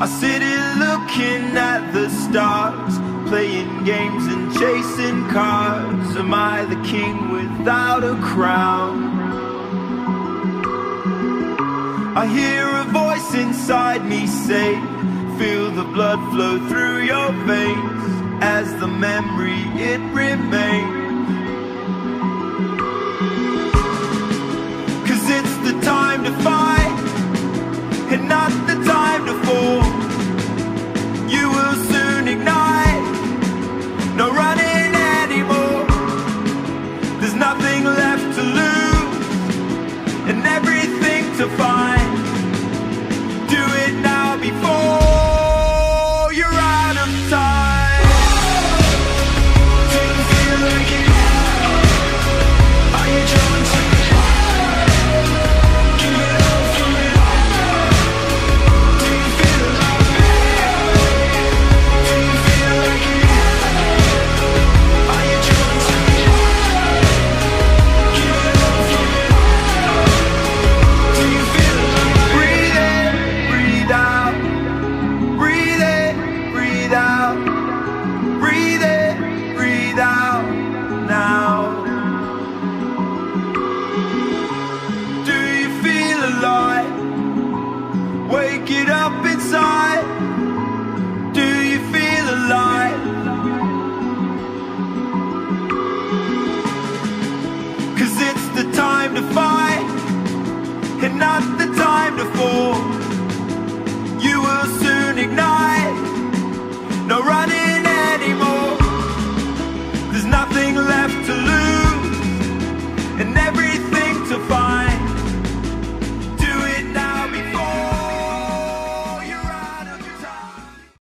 I sit here looking at the stars, playing games and chasing cars. Am I the king without a crown? I hear a voice inside me say, feel the blood flow through your veins as the memory it remains. 'Cause it's the time to fight and not the time to fall. You will soon ignite, no running anymore. There's nothing left to lose and everything to find. Do it now before you're out of time. Not the time to fall.